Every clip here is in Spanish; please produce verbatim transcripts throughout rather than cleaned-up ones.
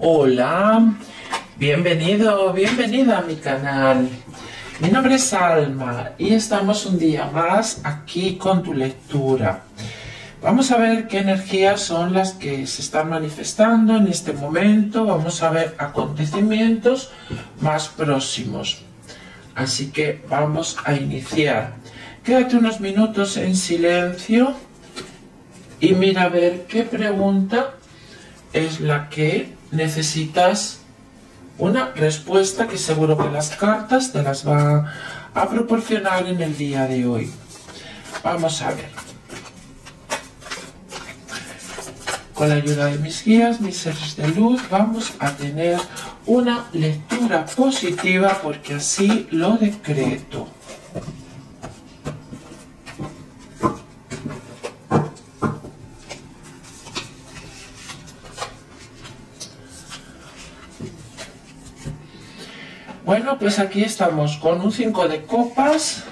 Hola, bienvenido, bienvenida a mi canal. Mi nombre es Alma y estamos un día más aquí con tu lectura. Vamos a ver qué energías son las que se están manifestando en este momento. Vamos a ver acontecimientos más próximos. Así que vamos a iniciar. Quédate unos minutos en silencio y mira a ver qué pregunta es la que necesitas una respuesta, que seguro que las cartas te las va a proporcionar en el día de hoy. Vamos a ver. Con la ayuda de mis guías, mis seres de luz, vamos a tener una lectura positiva porque así lo decreto. Bueno, pues aquí estamos con un cinco de copas,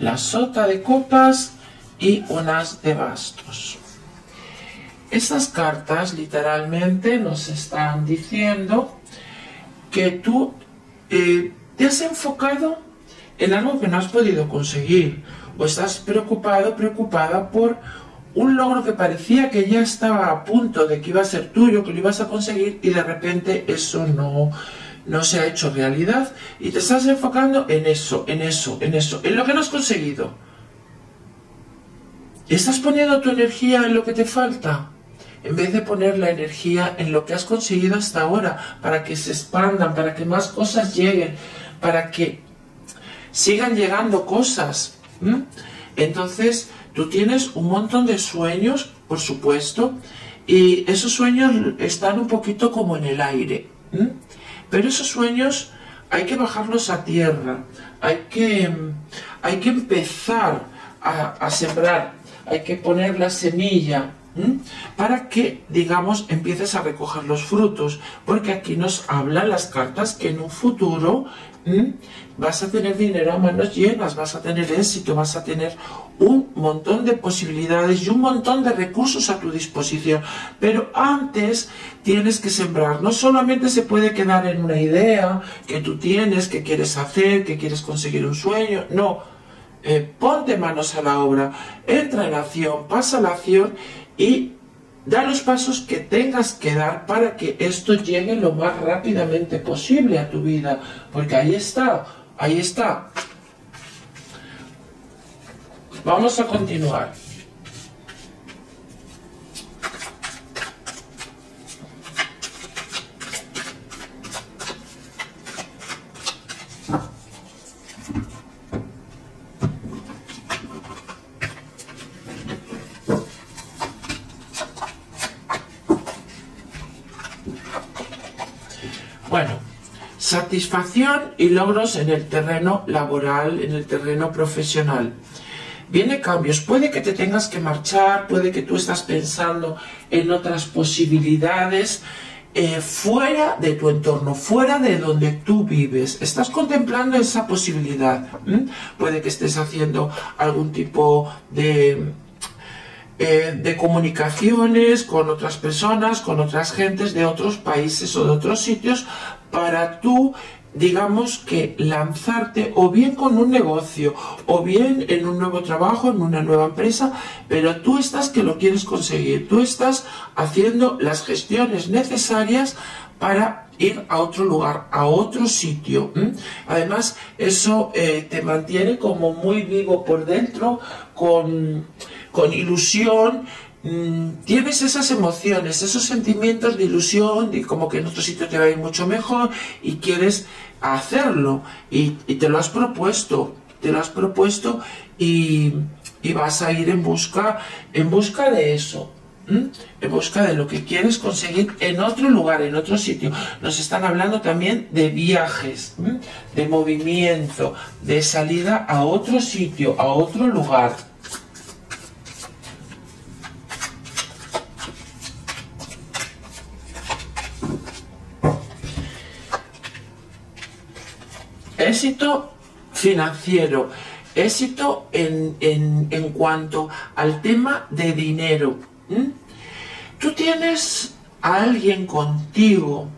la sota de copas y un as de bastos. Estas cartas literalmente nos están diciendo que tú eh, te has enfocado en algo que no has podido conseguir o estás preocupado, preocupada por un logro que parecía que ya estaba a punto de que iba a ser tuyo, que lo ibas a conseguir y de repente eso no... no se ha hecho realidad y te estás enfocando en eso, en eso, en eso, en lo que no has conseguido. Estás poniendo tu energía en lo que te falta, en vez de poner la energía en lo que has conseguido hasta ahora, para que se expandan, para que más cosas lleguen, para que sigan llegando cosas. ¿Mm? Entonces, tú tienes un montón de sueños, por supuesto, y esos sueños están un poquito como en el aire. ¿Mm? Pero esos sueños hay que bajarlos a tierra, hay que, hay que empezar a, a sembrar, hay que poner la semilla, ¿m? Para que, digamos, empieces a recoger los frutos, porque aquí nos hablan las cartas que en un futuro ¿m? vas a tener dinero a manos llenas, vas a tener éxito, vas a tener un montón de posibilidades y un montón de recursos a tu disposición. Pero antes tienes que sembrar. No solamente se puede quedar en una idea que tú tienes, que quieres hacer, que quieres conseguir un sueño. No, eh, ponte manos a la obra, entra en acción, pasa a la acción y da los pasos que tengas que dar para que esto llegue lo más rápidamente posible a tu vida. Porque ahí está, ahí está. Vamos a continuar. Bueno, satisfacción y logros en el terreno laboral, en el terreno profesional. Vienen cambios, puede que te tengas que marchar, puede que tú estás pensando en otras posibilidades eh, fuera de tu entorno, fuera de donde tú vives. Estás contemplando esa posibilidad. ¿Mm? Puede que estés haciendo algún tipo de, eh, de comunicaciones con otras personas, con otras gentes de otros países o de otros sitios para tú, digamos, que lanzarte o bien con un negocio o bien en un nuevo trabajo, en una nueva empresa, pero tú estás que lo quieres conseguir, tú estás haciendo las gestiones necesarias para ir a otro lugar, a otro sitio. ¿Mm? Además, eso eh, te mantiene como muy vivo por dentro, con, con ilusión. Tienes esas emociones, esos sentimientos de ilusión, de como que en otro sitio te va a ir mucho mejor y quieres hacerlo y, y te lo has propuesto, te lo has propuesto y, y vas a ir en busca, en busca de eso, ¿m? En busca de lo que quieres conseguir en otro lugar, en otro sitio. Nos están hablando también de viajes, ¿m? De movimiento, de salida a otro sitio, a otro lugar. Éxito financiero, éxito en, en, en cuanto al tema de dinero. ¿Mm? Tú tienes alguien contigo.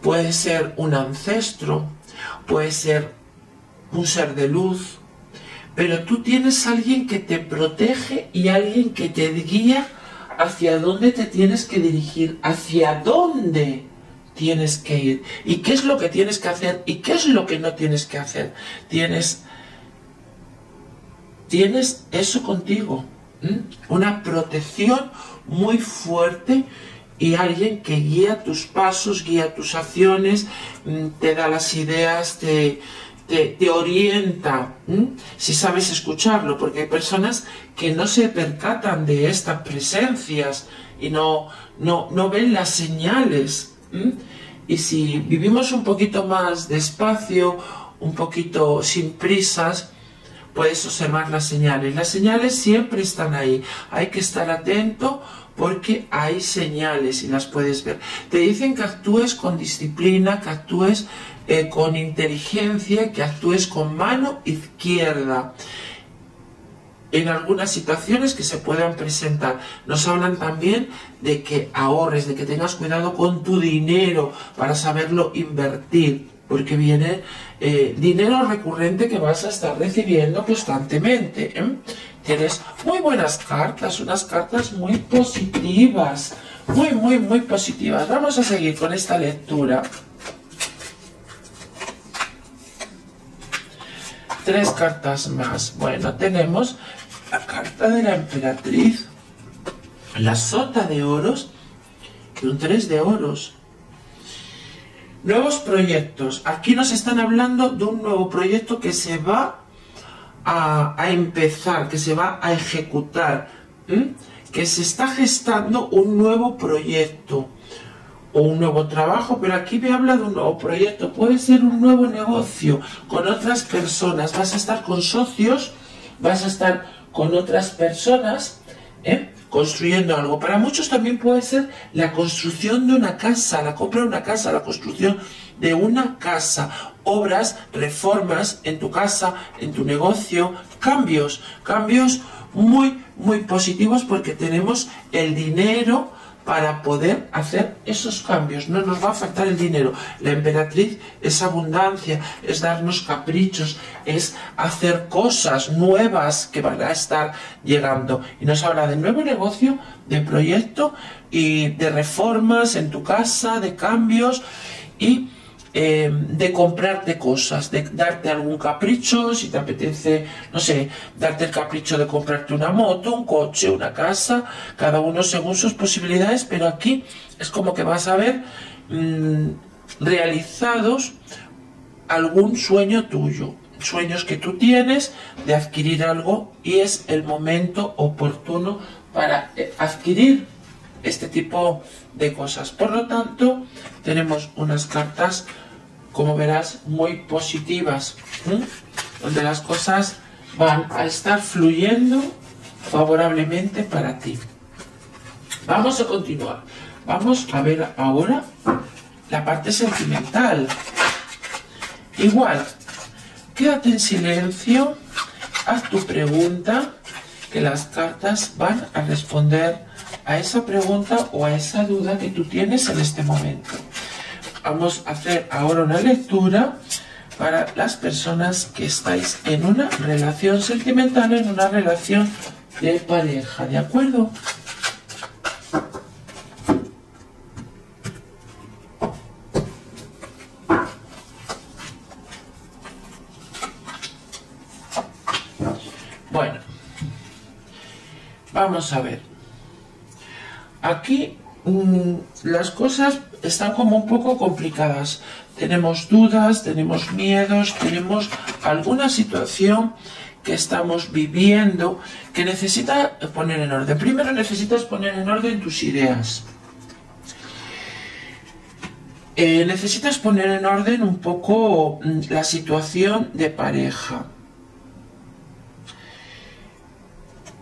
Puede ser un ancestro, puede ser un ser de luz, pero tú tienes alguien que te protege y alguien que te guía hacia dónde te tienes que dirigir, hacia dónde tienes que ir, y qué es lo que tienes que hacer y qué es lo que no tienes que hacer. Tienes, tienes eso contigo, ¿eh? Una protección muy fuerte y alguien que guía tus pasos, guía tus acciones, te da las ideas, te... Te, te orienta, ¿m? Si sabes escucharlo, porque hay personas que no se percatan de estas presencias y no, no, no ven las señales, ¿m? Y si vivimos un poquito más despacio, un poquito sin prisas, puedes observar las señales. Las señales siempre están ahí, hay que estar atento porque hay señales y las puedes ver. Te dicen que actúes con disciplina, que actúes eh, con inteligencia, que actúes con mano izquierda. En algunas situaciones que se puedan presentar, nos hablan también de que ahorres, de que tengas cuidado con tu dinero para saberlo invertir, porque viene eh, dinero recurrente que vas a estar recibiendo constantemente, ¿eh? Tienes muy buenas cartas, unas cartas muy positivas, muy, muy, muy positivas. Vamos a seguir con esta lectura. Tres cartas más. Bueno, tenemos la carta de la emperatriz, la sota de oros y un tres de oros. Nuevos proyectos. Aquí nos están hablando de un nuevo proyecto que se va a, a empezar, que se va a ejecutar, ¿eh? Que se está gestando un nuevo proyecto o un nuevo trabajo, pero aquí me habla de un nuevo proyecto. Puede ser un nuevo negocio con otras personas. Vas a estar con socios, vas a estar con otras personas, ¿eh? Construyendo algo. Para muchos también puede ser la construcción de una casa, la compra de una casa, la construcción de una casa, obras, reformas en tu casa, en tu negocio, cambios, cambios muy, muy positivos porque tenemos el dinero para poder hacer esos cambios. No nos va a faltar el dinero. La emperatriz es abundancia, es darnos caprichos, es hacer cosas nuevas que van a estar llegando. Y nos habla de nuevo negocio, de proyecto y de reformas en tu casa, de cambios y eh, de comprarte cosas, de darte algún capricho, si te apetece, no sé, darte el capricho de comprarte una moto, un coche, una casa, cada uno según sus posibilidades, pero aquí es como que vas a ver mmm, realizados algún sueño tuyo, sueños que tú tienes de adquirir algo y es el momento oportuno para adquirir este tipo de cosas. Por lo tanto, tenemos unas cartas, como verás, muy positivas, ¿eh? Donde las cosas van a estar fluyendo favorablemente para ti. Vamos a continuar. Vamos a ver ahora la parte sentimental. Igual, quédate en silencio, haz tu pregunta, que las cartas van a responder a esa pregunta o a esa duda que tú tienes en este momento. Vamos a hacer ahora una lectura para las personas que estáis en una relación sentimental, en una relación de pareja, ¿de acuerdo? Bueno, vamos a ver. Aquí mmm, las cosas están como un poco complicadas. Tenemos dudas, tenemos miedos, tenemos alguna situación que estamos viviendo que necesita poner en orden. Primero necesitas poner en orden tus ideas. Eh, necesitas poner en orden un poco mmm, la situación de pareja.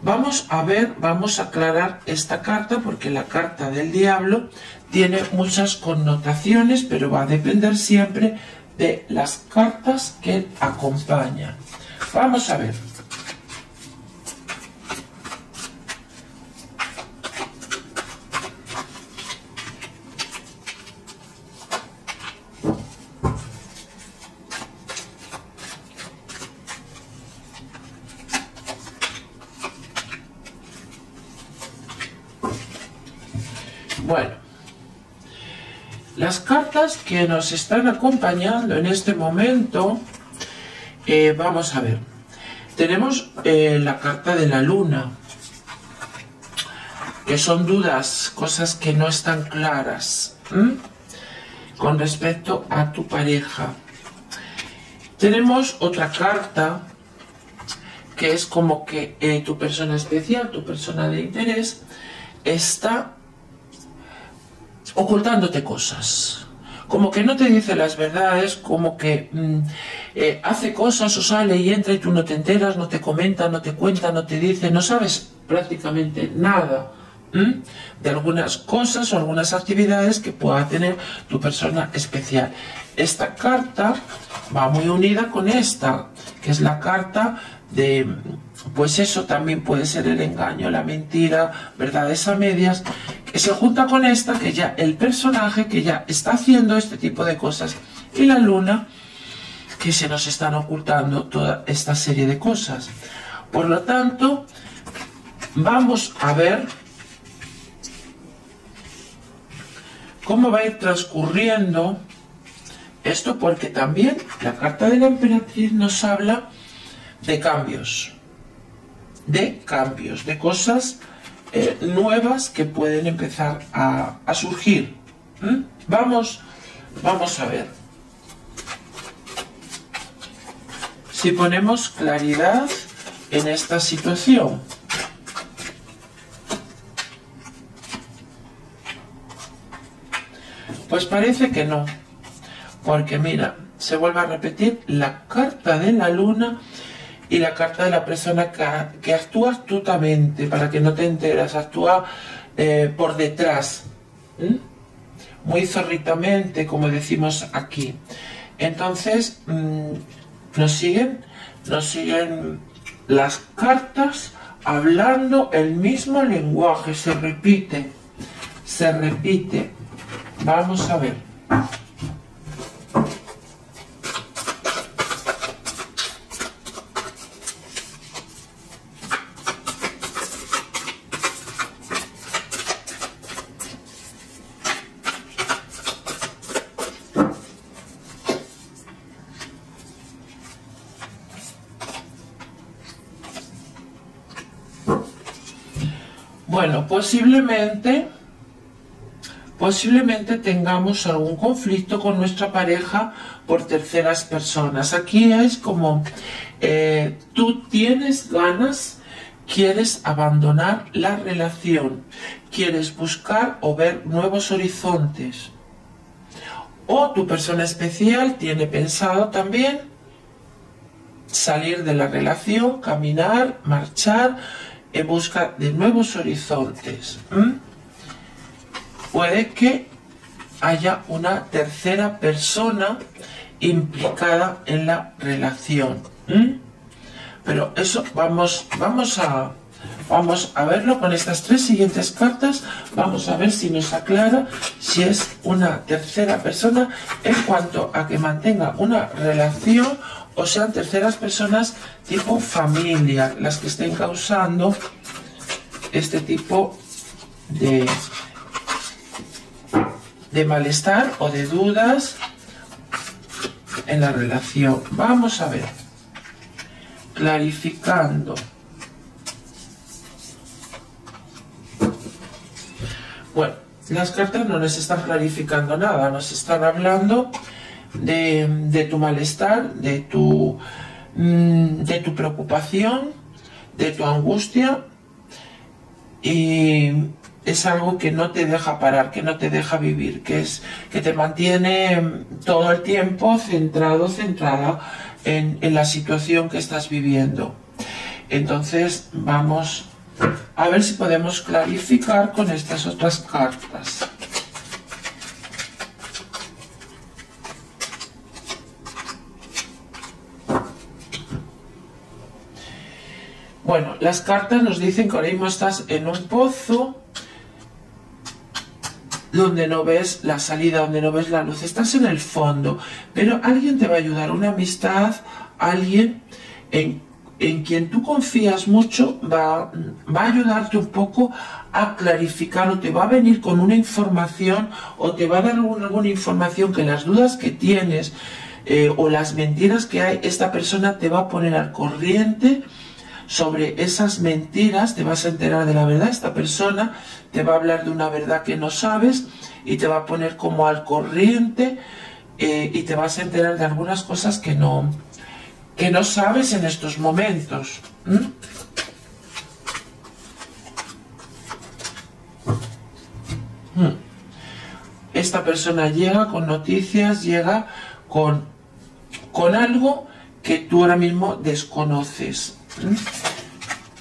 Vamos a ver, vamos a aclarar esta carta porque la carta del diablo tiene muchas connotaciones, pero va a depender siempre de las cartas que acompañan. Vamos a ver. Bueno, las cartas que nos están acompañando en este momento, eh, vamos a ver, tenemos eh, la carta de la luna, que son dudas, cosas que no están claras, ¿eh? con respecto a tu pareja. Tenemos otra carta que es como que eh, tu persona especial, tu persona de interés, está ocultándote cosas. Como que no te dice las verdades, como que mm, eh, hace cosas o sale y entra y tú no te enteras, no te comenta, no te cuenta, no te dice, no sabes prácticamente nada ¿Mm? de algunas cosas o algunas actividades que pueda tener tu persona especial. Esta carta va muy unida con esta, que es la carta de, pues eso también puede ser el engaño, la mentira, verdades a medias, que se junta con esta, que ya el personaje que ya está haciendo este tipo de cosas, y la luna, que se nos están ocultando toda esta serie de cosas. Por lo tanto, vamos a ver cómo va a ir transcurriendo esto, porque también la carta de la emperatriz nos habla de cambios, de cambios, de cosas eh, nuevas que pueden empezar a, a surgir. ¿Mm? Vamos, vamos a ver. Si ponemos claridad en esta situación. Pues parece que no, porque mira, se vuelve a repetir la carta de la luna y la carta de la persona que, que actúa astutamente, para que no te enteras, actúa eh, por detrás, ¿Mm? muy zorritamente, como decimos aquí. Entonces, mmm, nos siguen, nos siguen las cartas hablando el mismo lenguaje, se repite, se repite. Vamos a ver. Bueno, posiblemente... Posiblemente tengamos algún conflicto con nuestra pareja por terceras personas. Aquí es como eh, tú tienes ganas, quieres abandonar la relación, quieres buscar o ver nuevos horizontes. O tu persona especial tiene pensado también salir de la relación, caminar, marchar en busca de nuevos horizontes. ¿Mm? Puede que haya una tercera persona implicada en la relación. ¿Mm? Pero eso vamos, vamos, a, vamos a verlo con estas tres siguientes cartas. Vamos a ver si nos aclara si es una tercera persona en cuanto a que mantenga una relación o sean terceras personas tipo familia las que estén causando este tipo de... de malestar o de dudas en la relación. Vamos a ver, clarificando. Bueno, las cartas no nos están clarificando nada, nos están hablando de, de tu malestar, de tu, de tu preocupación, de tu angustia, y es algo que no te deja parar, que no te deja vivir, que es que te mantiene todo el tiempo centrado, centrada en, en la situación que estás viviendo. Entonces vamos a ver si podemos clarificar con estas otras cartas. Bueno, las cartas nos dicen que ahora mismo estás en un pozo donde no ves la salida, donde no ves la luz, estás en el fondo, pero alguien te va a ayudar, una amistad, alguien en, en quien tú confías mucho va, va a ayudarte un poco a clarificar, o te va a venir con una información, o te va a dar alguna, alguna información que las dudas que tienes eh, o las mentiras que hay, esta persona te va a poner al corriente sobre esas mentiras, te vas a enterar de la verdad. Esta persona te va a hablar de una verdad que no sabes y te va a poner como al corriente eh, y te vas a enterar de algunas cosas que no, que no sabes en estos momentos. ¿Mm? Esta persona llega con noticias, llega con, con algo que tú ahora mismo desconoces.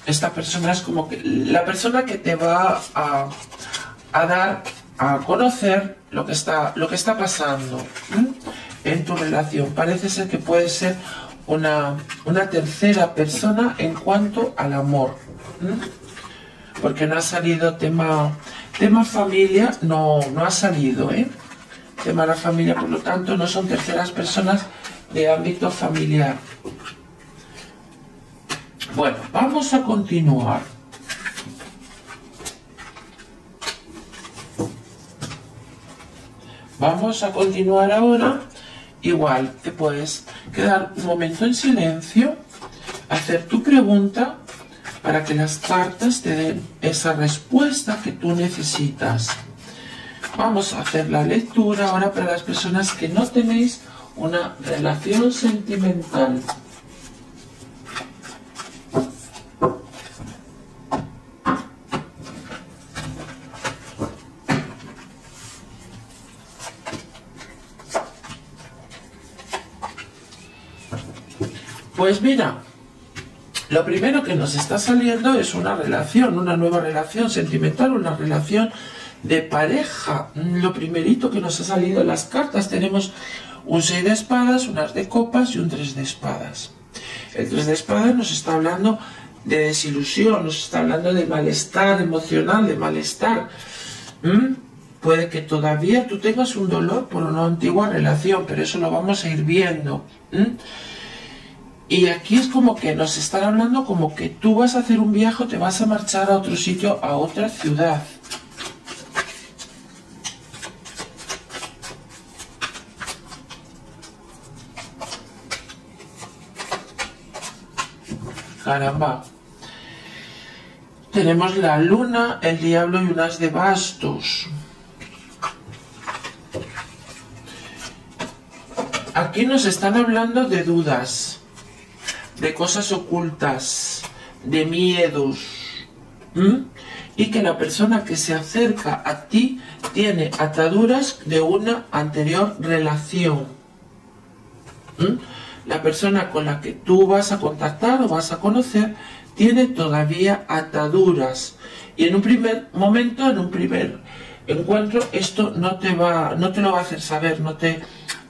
Esta persona es como que la persona que te va a, a dar a conocer lo que está, lo que está pasando, ¿eh?, en tu relación. Parece ser que puede ser una, una tercera persona en cuanto al amor, ¿eh?, porque no ha salido tema, tema familia, no, no ha salido, ¿eh? Tema de la familia, por lo tanto, no son terceras personas de ámbito familiar. Bueno, vamos a continuar. Vamos a continuar ahora. Igual te puedes quedar un momento en silencio, hacer tu pregunta para que las cartas te den esa respuesta que tú necesitas. Vamos a hacer la lectura ahora para las personas que no tenéis una relación sentimental. Pues mira, lo primero que nos está saliendo es una relación, una nueva relación sentimental, una relación de pareja. Lo primerito que nos ha salido en las cartas, tenemos un seis de espadas, un as de copas y un tres de espadas. El tres de espadas nos está hablando de desilusión, nos está hablando de malestar emocional, de malestar. ¿Mm? Puede que todavía tú tengas un dolor por una antigua relación, pero eso lo vamos a ir viendo. ¿Mm? Y aquí es como que nos están hablando como que tú vas a hacer un viaje, te vas a marchar a otro sitio, a otra ciudad. Caramba. Tenemos la luna, el diablo y un as de bastos. Aquí nos están hablando de dudas, de cosas ocultas, de miedos, ¿m? Y que la persona que se acerca a ti tiene ataduras de una anterior relación. ¿M? La persona con la que tú vas a contactar o vas a conocer tiene todavía ataduras, y en un primer momento, en un primer encuentro, esto no te va, no te lo va a hacer saber, no te,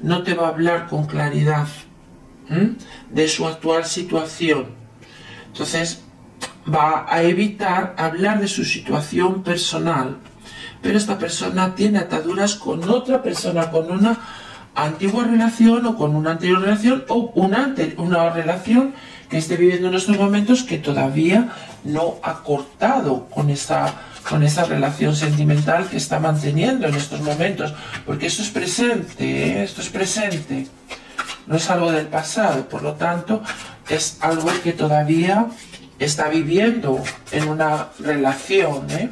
no te va a hablar con claridad de su actual situación. Entonces va a evitar hablar de su situación personal, pero esta persona tiene ataduras con otra persona, con una antigua relación o con una anterior relación o una, ante una relación que esté viviendo en estos momentos, que todavía no ha cortado con esa, con esa relación sentimental que está manteniendo en estos momentos, porque esto es presente, ¿eh? Esto es presente. No es algo del pasado, por lo tanto, es algo que todavía está viviendo en una relación, ¿eh?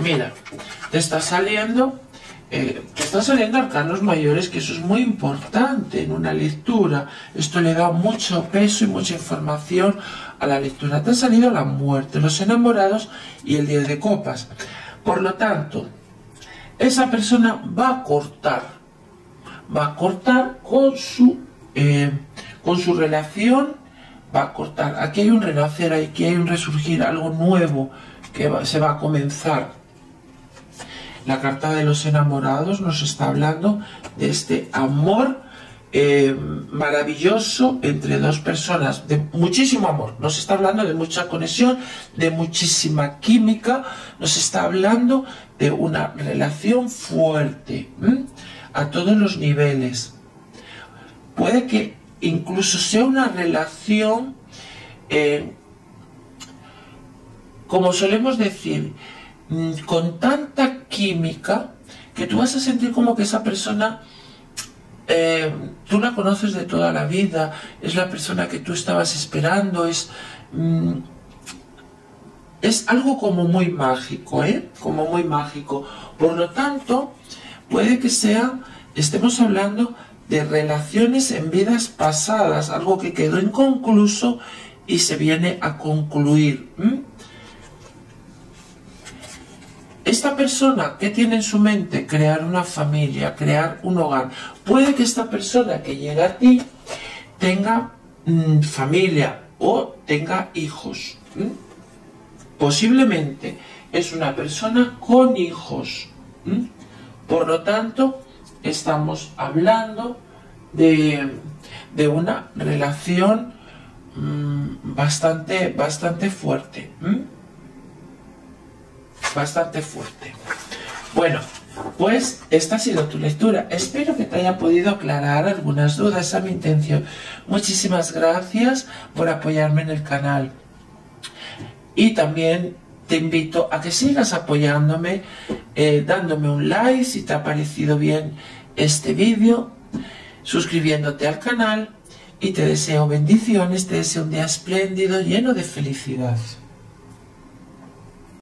Mira, te está saliendo, eh, te están saliendo arcanos mayores, que eso es muy importante en una lectura. Esto le da mucho peso y mucha información a la lectura. Te ha salido la muerte, los enamorados y el diez de copas. Por lo tanto, esa persona va a cortar, va a cortar con su, eh, con su relación, va a cortar. Aquí hay un renacer, aquí hay un resurgir, algo nuevo que va, se va a comenzar. La carta de los enamorados nos está hablando de este amor eh, maravilloso entre dos personas, de muchísimo amor. Nos está hablando de mucha conexión, de muchísima química, nos está hablando de una relación fuerte, ¿m? A todos los niveles. Puede que incluso sea una relación, eh, como solemos decir, con tanta química que tú vas a sentir como que esa persona, eh, tú la conoces de toda la vida, es la persona que tú estabas esperando, es, mm, es algo como muy mágico, ¿eh? Como muy mágico. Por lo tanto, puede que sea, estemos hablando de relaciones en vidas pasadas, algo que quedó inconcluso y se viene a concluir. ¿Mm? Esta persona, ¿qué tiene en su mente? Crear una familia, crear un hogar. Puede que esta persona que llega a ti tenga mmm, familia o tenga hijos. ¿Mm? Posiblemente es una persona con hijos. ¿Mm? Por lo tanto, estamos hablando de, de una relación mmm, bastante, bastante fuerte. ¿Mm? Bastante fuerte. Bueno, pues esta ha sido tu lectura. Espero que te haya podido aclarar algunas dudas. Esa es mi intención. Muchísimas gracias por apoyarme en el canal. Y también te invito a que sigas apoyándome, eh, dándome un like si te ha parecido bien este vídeo, suscribiéndote al canal, y te deseo bendiciones, te deseo un día espléndido, lleno de felicidad.